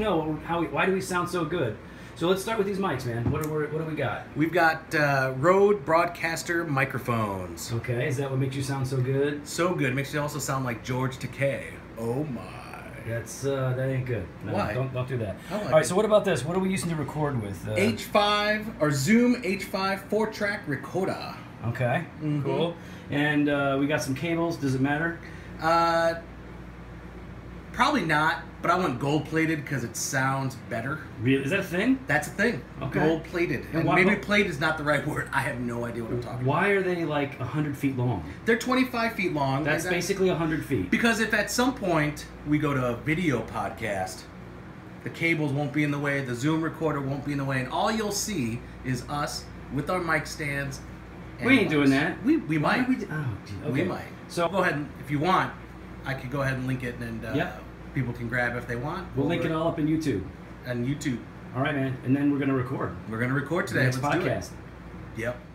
really know how why do we sound so good. So let's start with these mics, man. What do we got? We've got Rode Broadcaster microphones. Okay, is that what makes you sound so good? So good. It makes you also sound like George Takei. Oh my. That's that ain't good. No, why? Don't do that. Like all right. So what about this? What are we using to record with? H5 or Zoom H5 4-track recorder. Okay. Mm-hmm. Cool. And we got some cables. Does it matter? Probably not, but I want gold-plated because it sounds better. Really? Is that a thing? That's a thing. Okay. Gold-plated. And maybe plate is not the right word. I have no idea what I'm talking about. Why are they like 100 feet long? They're 25 feet long. That's basically 100 feet. Because if at some point we go to a video podcast, the cables won't be in the way, the Zoom recorder won't be in the way, and all you'll see is us with our mic stands. We ain't doing that. We might. We might. So go ahead and, if you want, I could go ahead and link it, and people can grab it if they want. We'll link it all up in YouTube. On YouTube. All right, man. And then we're going to record. We're going to record today. Next podcast. Yep.